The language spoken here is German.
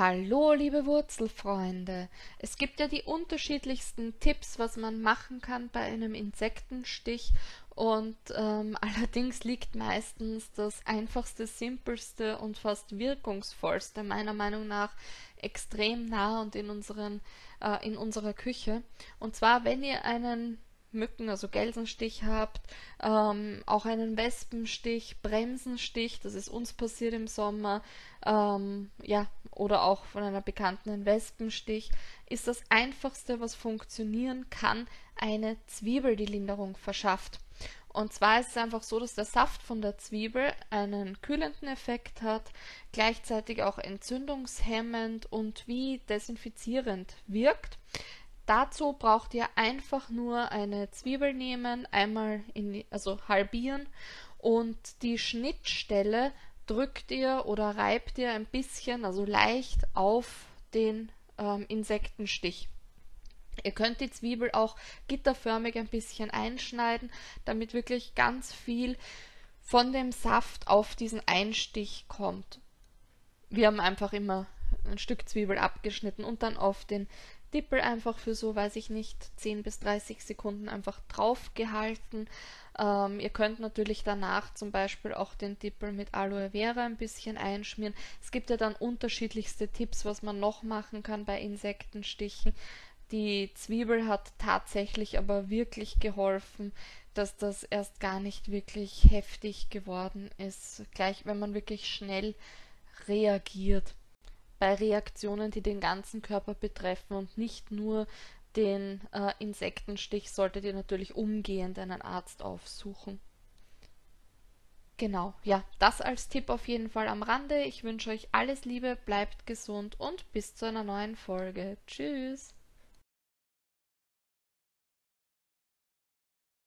Hallo liebe Wurzelfreunde, es gibt ja die unterschiedlichsten Tipps, was man machen kann bei einem Insektenstich und allerdings liegt meistens das einfachste, simpelste und fast wirkungsvollste meiner Meinung nach extrem nah und in unserer Küche. Und zwar, wenn ihr einen Mücken, also Gelsenstich habt, auch einen Wespenstich, Bremsenstich, das ist uns passiert im Sommer, ja, oder auch von einer Bekannten einen Wespenstich, ist das Einfachste, was funktionieren kann, eine Zwiebel, die Linderung verschafft. Und zwar ist es einfach so, dass der Saft von der Zwiebel einen kühlenden Effekt hat, gleichzeitig auch entzündungshemmend und wie desinfizierend wirkt. Dazu braucht ihr einfach nur eine Zwiebel nehmen, einmal halbieren und die Schnittstelle drückt ihr oder reibt ihr ein bisschen, also leicht auf den Insektenstich. Ihr könnt die Zwiebel auch gitterförmig ein bisschen einschneiden, damit wirklich ganz viel von dem Saft auf diesen Einstich kommt. Wir haben einfach immer ein Stück Zwiebel abgeschnitten und dann auf den Dippel einfach für so, weiß ich nicht, 10 bis 30 Sekunden einfach drauf gehalten. Ihr könnt natürlich danach zum Beispiel auch den Dippel mit Aloe Vera ein bisschen einschmieren. Es gibt ja dann unterschiedlichste Tipps, was man noch machen kann bei Insektenstichen. Die Zwiebel hat tatsächlich aber wirklich geholfen, dass das erst gar nicht wirklich heftig geworden ist, gleich wenn man wirklich schnell reagiert. Bei Reaktionen, die den ganzen Körper betreffen und nicht nur den Insektenstich, solltet ihr natürlich umgehend einen Arzt aufsuchen. Genau, ja, das als Tipp auf jeden Fall am Rande. Ich wünsche euch alles Liebe, bleibt gesund und bis zu einer neuen Folge. Tschüss!